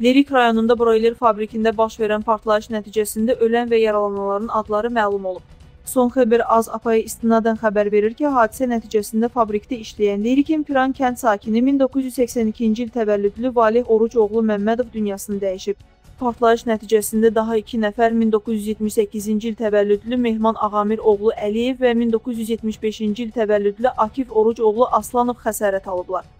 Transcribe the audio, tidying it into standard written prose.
Lerik rayonunda broiler fabrikində baş verən partlayış nəticəsində ölən və yaralananların adları məlum olub. Son xəbər az apaya istinadən xəbər verir ki, hadisə nəticəsində fabrikdə işləyən Lerikin Piran kənd sakini 1982-ci il təvəllüdlü Valih Oruc oğlu Məmmədov dünyasını dəyişib. Partlayış nəticəsində daha iki nəfər 1978-ci il təvəllüdlü Mehman Ağamir oğlu Əliyev və 1975-ci il təvəllüdlü Akif Oruc oğlu Aslanıv xəsarət alıblar.